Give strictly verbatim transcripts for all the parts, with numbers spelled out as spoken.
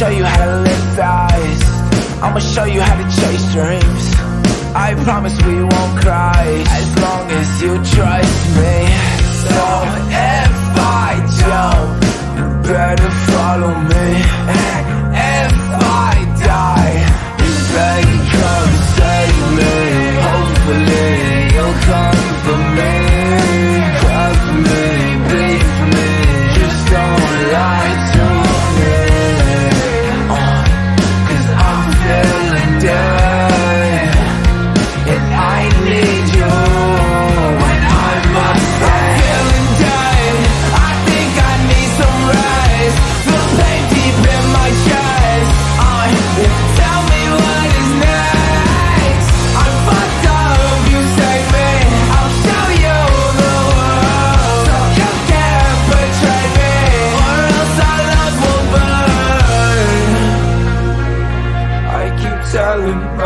show you how to lift eyes. I'ma show you how to chase dreams. I promise we won't cry, as long as you trust me. So if I jump, you better follow me. And if I die, you better come save me. Hopefully you'll come for me. Cry for me, bleed for me, just don't lie to me.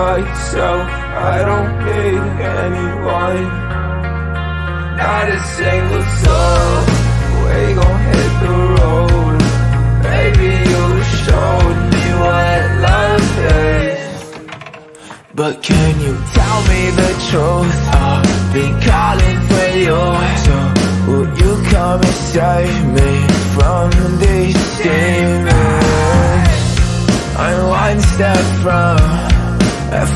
Myself, I don't need anyone, not a single soul. We gon' hit the road, baby, you showed me what love is. But can you tell me the truth? I've been calling for you, so will you come and save me from these demons? I'm one step from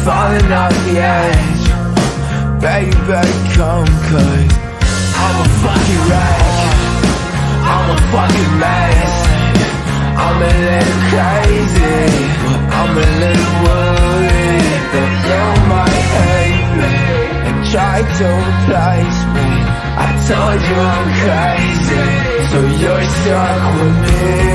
falling off the edge. Baby, come cause I'm a fucking wreck, I'm a fucking mess. I'm a little crazy, I'm a little worried that you might hate me and try to replace me. I told you I'm crazy, so you're stuck with me.